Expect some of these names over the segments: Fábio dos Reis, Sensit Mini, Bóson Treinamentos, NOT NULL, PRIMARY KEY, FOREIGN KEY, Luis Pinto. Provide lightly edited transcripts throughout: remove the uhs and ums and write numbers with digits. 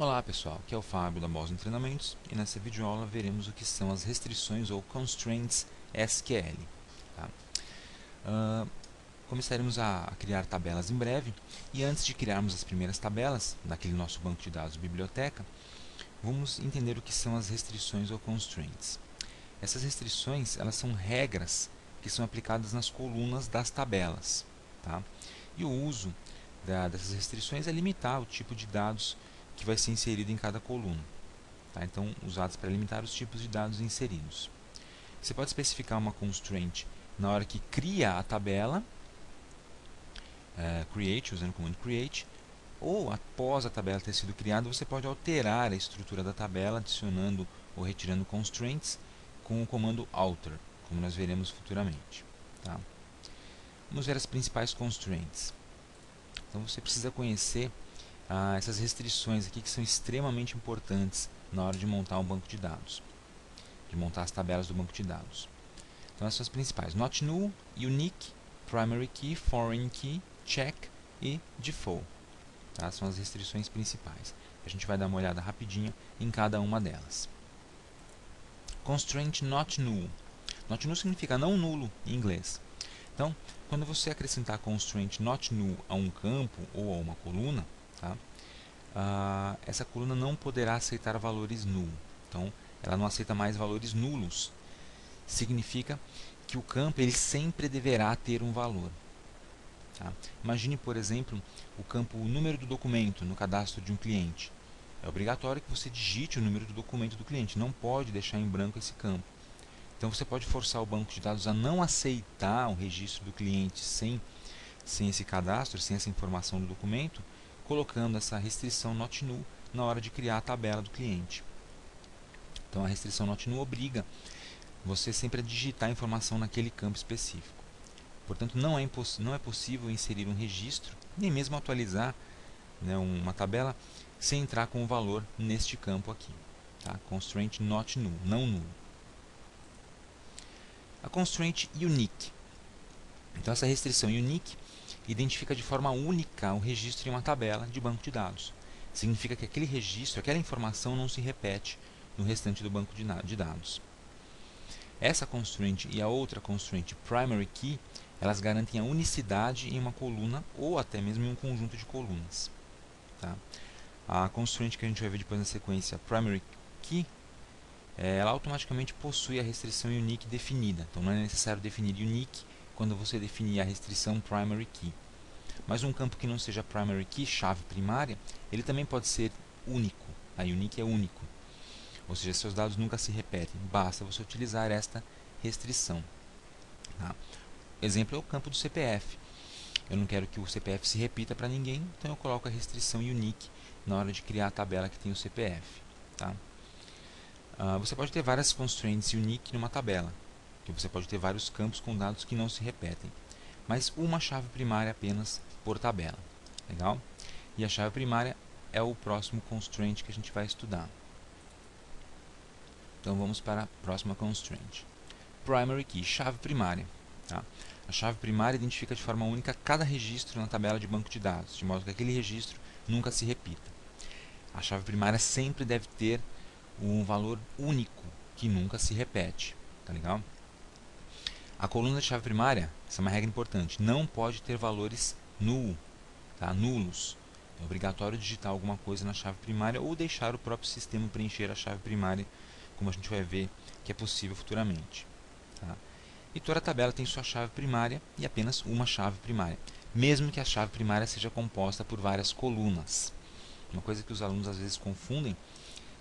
Olá pessoal, aqui é o Fábio da Bóson Treinamentos e nessa videoaula veremos o que são as restrições ou constraints SQL. Tá? Começaremos a criar tabelas em breve e antes de criarmos as primeiras tabelas, naquele nosso banco de dados biblioteca, vamos entender o que são as restrições ou constraints. Essas restrições elas são regras que são aplicadas nas colunas das tabelas. Tá? E o uso dessas restrições é limitar o tipo de dados que vai ser inserido em cada coluna, tá? Então, usados para limitar os tipos de dados inseridos. Você pode especificar uma constraint na hora que cria a tabela, create, usando o comando create, ou após a tabela ter sido criada, você pode alterar a estrutura da tabela, adicionando ou retirando constraints com o comando alter, como nós veremos futuramente. Tá? Vamos ver as principais constraints. Então, você precisa conhecer essas restrições aqui que são extremamente importantes na hora de montar um banco de dados, de montar as tabelas do banco de dados. Então, essas são as principais: not null, unique, primary key, foreign key, check e default. Tá? São as restrições principais. A gente vai dar uma olhada rapidinho em cada uma delas. Constraint not null. Not null significa não nulo em inglês. Então, quando você acrescentar constraint not null a um campo ou a uma coluna, tá? Essa coluna não poderá aceitar valores nulos. Então, ela não aceita mais valores nulos. Significa que o campo ele sempre deverá ter um valor. Tá? Imagine, por exemplo, o campo o número do documento no cadastro de um cliente. É obrigatório que você digite o número do documento do cliente. Não pode deixar em branco esse campo. Então, você pode forçar o banco de dados a não aceitar o registro do cliente sem esse cadastro, sem essa informação do documento, colocando essa restrição not null na hora de criar a tabela do cliente. Então, a restrição not null obriga você sempre a digitar a informação naquele campo específico. Portanto, não é possível inserir um registro, nem mesmo atualizar, né, uma tabela, sem entrar com o valor neste campo aqui. Tá? Constraint not null, não nulo. A constraint unique. Então, essa restrição unique identifica de forma única o registro em uma tabela de banco de dados. Significa que aquele registro, aquela informação não se repete no restante do banco de dados. Essa constraint e a outra constraint primary key, elas garantem a unicidade em uma coluna ou até mesmo em um conjunto de colunas. Tá? A constraint que a gente vai ver depois na sequência, primary key, ela automaticamente possui a restrição unique definida. Então, não é necessário definir unique quando você definir a restrição primary key. Mas um campo que não seja primary key, chave primária, ele também pode ser único. A unique é único. Ou seja, seus dados nunca se repetem. Basta você utilizar esta restrição. Tá? Exemplo é o campo do CPF. Eu não quero que o CPF se repita para ninguém, então eu coloco a restrição unique na hora de criar a tabela que tem o CPF. Tá? Você pode ter várias constraints unique numa tabela. Você pode ter vários campos com dados que não se repetem, mas uma chave primária apenas por tabela. Legal? E a chave primária é o próximo constraint que a gente vai estudar. Então vamos para a próxima constraint. Primary key, chave primária. Tá? A chave primária identifica de forma única cada registro na tabela de banco de dados, de modo que aquele registro nunca se repita. A chave primária sempre deve ter um valor único que nunca se repete. Tá legal? A coluna de chave primária, essa é uma regra importante, não pode ter valores nulo, tá? Nulos. É obrigatório digitar alguma coisa na chave primária ou deixar o próprio sistema preencher a chave primária, como a gente vai ver que é possível futuramente. Tá? E toda a tabela tem sua chave primária e apenas uma chave primária, mesmo que a chave primária seja composta por várias colunas. Uma coisa que os alunos às vezes confundem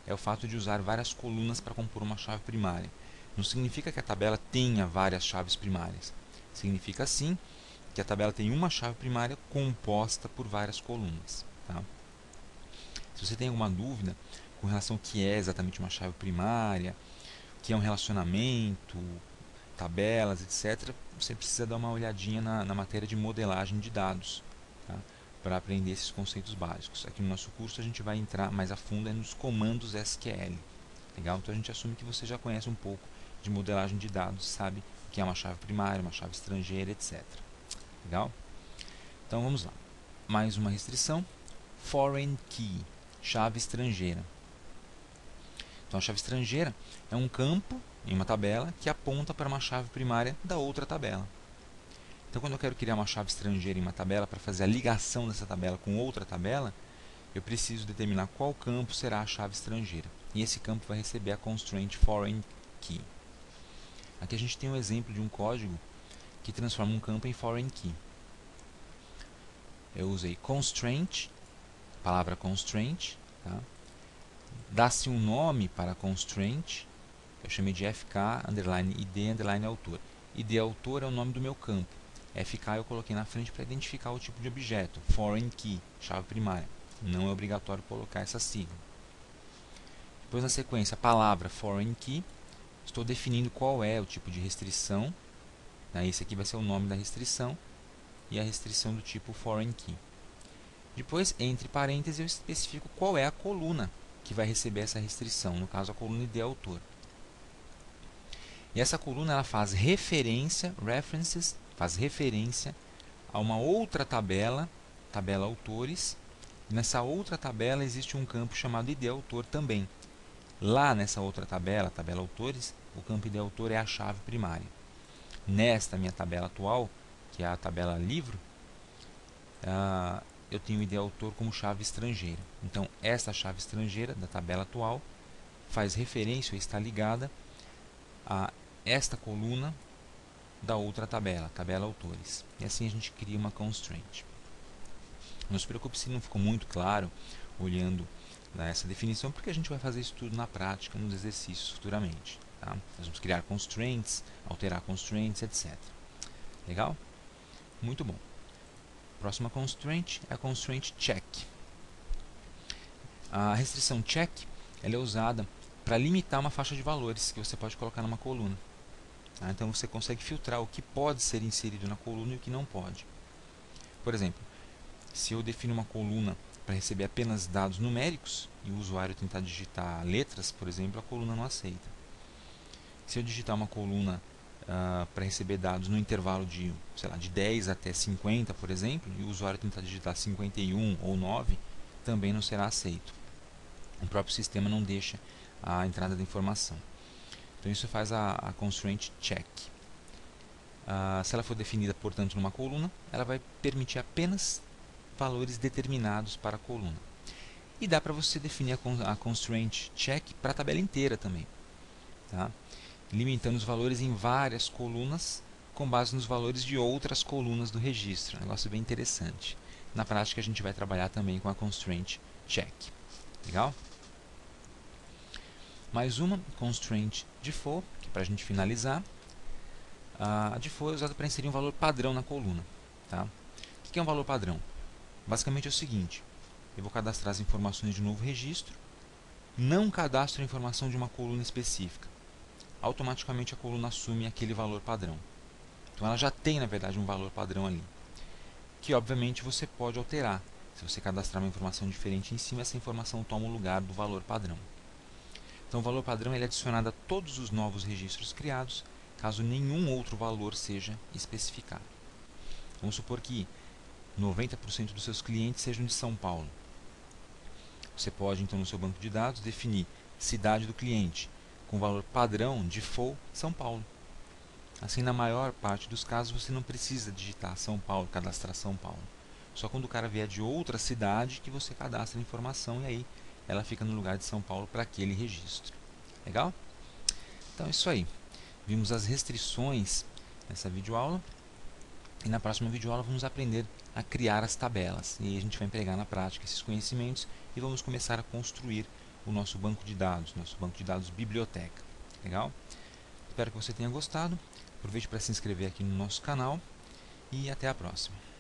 é o fato de usar várias colunas para compor uma chave primária. Não significa que a tabela tenha várias chaves primárias. Significa, sim, que a tabela tem uma chave primária composta por várias colunas. Tá? Se você tem alguma dúvida com relação ao que é exatamente uma chave primária, o que é um relacionamento, tabelas, etc., você precisa dar uma olhadinha na matéria de modelagem de dados, tá? Para aprender esses conceitos básicos. Aqui no nosso curso a gente vai entrar mais a fundo nos comandos SQL. Legal? Então a gente assume que você já conhece um pouco de modelagem de dados, sabe o que é uma chave primária, uma chave estrangeira, etc. Legal? Então vamos lá. Mais uma restrição: foreign key, chave estrangeira. Então, a chave estrangeira é um campo em uma tabela que aponta para uma chave primária da outra tabela. Então, quando eu quero criar uma chave estrangeira em uma tabela para fazer a ligação dessa tabela com outra tabela, eu preciso determinar qual campo será a chave estrangeira. E esse campo vai receber a constraint foreign key. Aqui a gente tem um exemplo de um código que transforma um campo em foreign key. Eu usei constraint, a palavra constraint, tá? Dá-se um nome para constraint, eu chamei de fk_id_autor. Id autor é o nome do meu campo. Fk eu coloquei na frente para identificar o tipo de objeto, foreign key, chave primária. Não é obrigatório colocar essa sigla. Depois, na sequência, a palavra foreign key, estou definindo qual é o tipo de restrição. Esse aqui vai ser o nome da restrição e a restrição do tipo foreign key. Depois, entre parênteses, eu especifico qual é a coluna que vai receber essa restrição, no caso a coluna ID autor. E essa coluna ela faz referência, references, faz referência a uma outra tabela, tabela autores. E nessa outra tabela existe um campo chamado ID autor também. Lá nessa outra tabela, tabela autores, o campo ID autor é a chave primária. Nesta minha tabela atual, que é a tabela livro, eu tenho o ID autor como chave estrangeira. Então, esta chave estrangeira da tabela atual faz referência ou está ligada a esta coluna da outra tabela, tabela autores. E assim a gente cria uma constraint. Não se preocupe se não ficou muito claro olhando essa definição, porque a gente vai fazer isso tudo na prática, nos exercícios futuramente. Tá? Nós vamos criar constraints, alterar constraints, etc. Legal? Muito bom. Próxima constraint é a constraint check. A restrição check ela é usada para limitar uma faixa de valores que você pode colocar numa coluna. Tá? Então você consegue filtrar o que pode ser inserido na coluna e o que não pode. Por exemplo, se eu defino uma coluna para receber apenas dados numéricos e o usuário tentar digitar letras, por exemplo, a coluna não aceita. Se eu digitar uma coluna para receber dados no intervalo de, sei lá, de 10 até 50, por exemplo, e o usuário tentar digitar 51 ou 9, também não será aceito. O próprio sistema não deixa a entrada da informação. Então isso faz a constraint check. Se ela for definida, portanto, numa coluna, ela vai permitir apenas valores determinados para a coluna. E dá para você definir a constraint check para a tabela inteira também. Tá? Limitando os valores em várias colunas com base nos valores de outras colunas do registro. Um negócio bem interessante. Na prática a gente vai trabalhar também com a constraint check. Legal? Mais uma, constraint default, que é para a gente finalizar. A default é usada para inserir um valor padrão na coluna. Tá? O que é um valor padrão? Basicamente é o seguinte, eu vou cadastrar as informações de um novo registro, não cadastro a informação de uma coluna específica. Automaticamente a coluna assume aquele valor padrão. Então ela já tem, na verdade, um valor padrão ali, que obviamente você pode alterar. Se você cadastrar uma informação diferente em cima, essa informação toma o lugar do valor padrão. Então o valor padrão ele é adicionado a todos os novos registros criados, caso nenhum outro valor seja especificado. Vamos supor que 90% dos seus clientes sejam de São Paulo. Você pode, então, no seu banco de dados, definir cidade do cliente, com valor padrão default São Paulo. Assim, na maior parte dos casos, você não precisa digitar São Paulo, cadastrar São Paulo. Só quando o cara vier de outra cidade que você cadastra a informação e aí ela fica no lugar de São Paulo para aquele registro. Legal? Então é isso aí. Vimos as restrições nessa videoaula e na próxima videoaula vamos aprender a criar as tabelas. E aí a gente vai empregar na prática esses conhecimentos e vamos começar a construir o nosso banco de dados, biblioteca. Legal? Espero que você tenha gostado. Aproveite para se inscrever aqui no nosso canal e até a próxima.